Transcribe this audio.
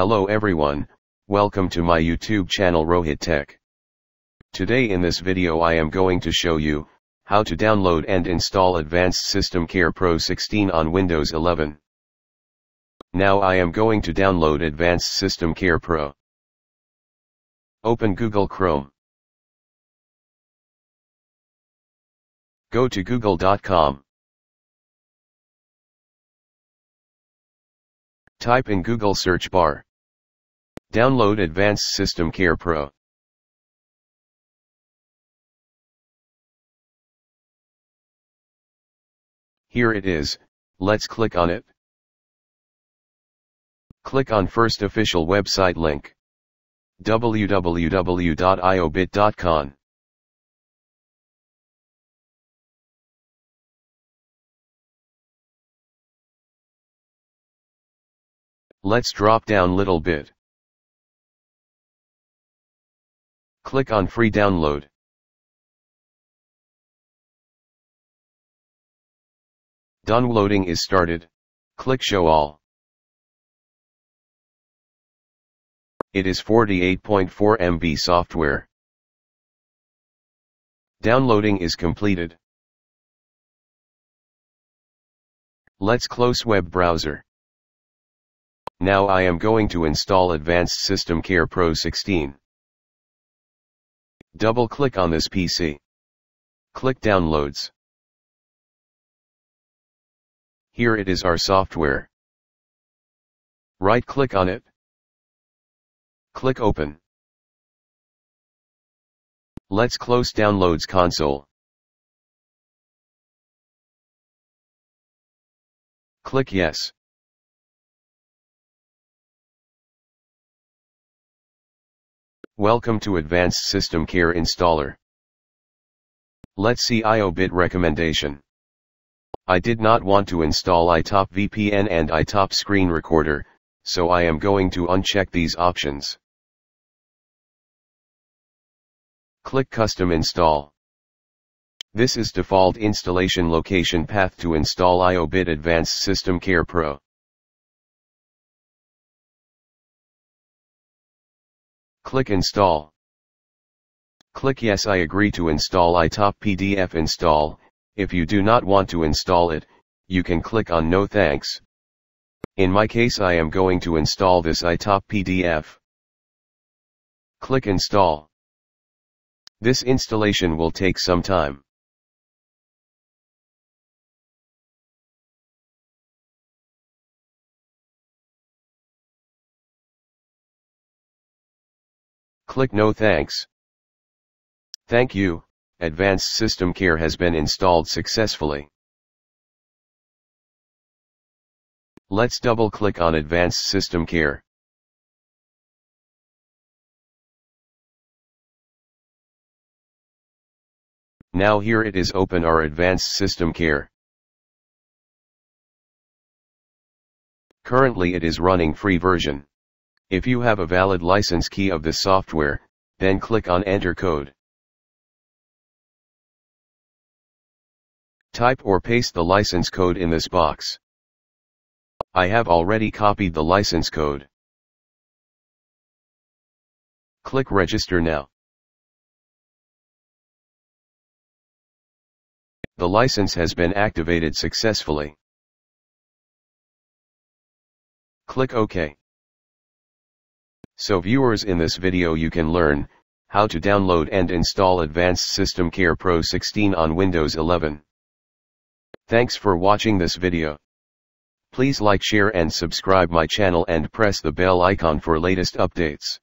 Hello everyone, welcome to my YouTube channel Rohit Tech. Today in this video I am going to show you how to download and install Advanced System Care Pro 16 on Windows 11. Now I am going to download Advanced System Care Pro. Open Google Chrome. Go to google.com. Type in Google search bar. Download Advanced System Care Pro. Here it is, let's click on it. Click on first official website link. www.iobit.com. Let's drop down little bit. Click on free download. Downloading is started. Click show all. It is 48.4 MB software. Downloading is completed. Let's close web browser. Now I am going to install Advanced System Care Pro 16. Double-click on this PC. Click Downloads. Here it is, our software. Right-click on it. Click Open. Let's close Downloads console. Click Yes. Welcome to Advanced System Care Installer. Let's see iobit recommendation. I did not want to install iTop VPN and iTop Screen Recorder, so I am going to uncheck these options. Click Custom Install. This is default installation location path to install iobit Advanced System Care Pro. Click Install. Click Yes, I agree to install iTop PDF install. If you do not want to install it, you can click on No thanks. In my case I am going to install this iTop PDF. Click Install. This installation will take some time. Click No thanks. Thank you, Advanced System Care has been installed successfully. Let's double-click on Advanced System Care. Now here it is, open our Advanced System Care. Currently it is running free version. If you have a valid license key of the software, then click on Enter Code. Type or paste the license code in this box. I have already copied the license code. Click Register now. The license has been activated successfully. Click OK. So viewers, in this video you can learn how to download and install Advanced System Care Pro 16 on Windows 11. Thanks for watching this video. Please like, share and subscribe my channel and press the bell icon for latest updates.